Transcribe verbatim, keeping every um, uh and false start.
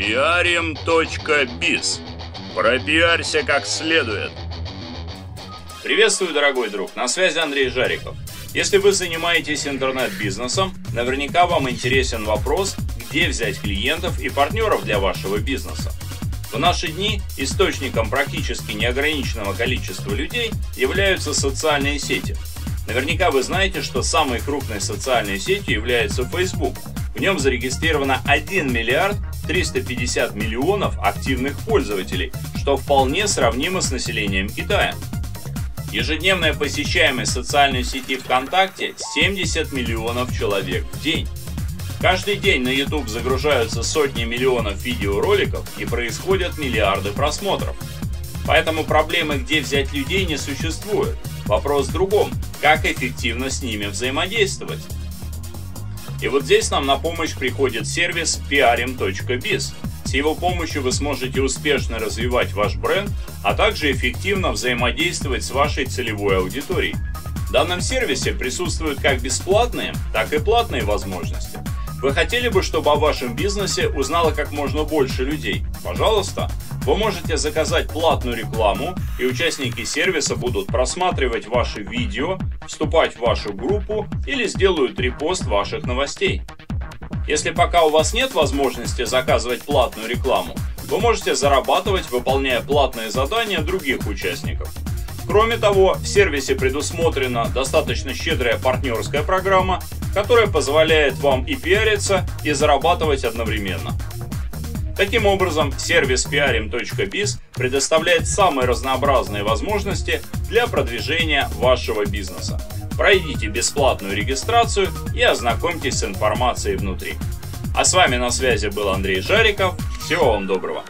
пиарим точка биз. Пропиарься как следует. Приветствую, дорогой друг, на связи Андрей Жариков. Если вы занимаетесь интернет-бизнесом, наверняка вам интересен вопрос, где взять клиентов и партнеров для вашего бизнеса. В наши дни источником практически неограниченного количества людей являются социальные сети. Наверняка вы знаете, что самой крупной социальной сетью является Facebook. В нем зарегистрировано один миллиард триста пятьдесят миллионов активных пользователей, что вполне сравнимо с населением Китая. Ежедневная посещаемость социальной сети ВКонтакте семьдесят миллионов человек в день. Каждый день на YouTube загружаются сотни миллионов видеороликов и происходят миллиарды просмотров. Поэтому проблемы, где взять людей, не существует. Вопрос в другом, как эффективно с ними взаимодействовать. И вот здесь нам на помощь приходит сервис пиарим точка биз. С его помощью вы сможете успешно развивать ваш бренд, а также эффективно взаимодействовать с вашей целевой аудиторией. В данном сервисе присутствуют как бесплатные, так и платные возможности. Вы хотели бы, чтобы о вашем бизнесе узнало как можно больше людей? Пожалуйста, вы можете заказать платную рекламу, и участники сервиса будут просматривать ваши видео, вступать в вашу группу или сделают репост ваших новостей. Если пока у вас нет возможности заказывать платную рекламу, вы можете зарабатывать, выполняя платные задания других участников. Кроме того, в сервисе предусмотрена достаточно щедрая партнерская программа, которая позволяет вам и пиариться, и зарабатывать одновременно. Таким образом, сервис пиарим точка биз предоставляет самые разнообразные возможности для продвижения вашего бизнеса. Пройдите бесплатную регистрацию и ознакомьтесь с информацией внутри. А с вами на связи был Андрей Жариков. Всего вам доброго!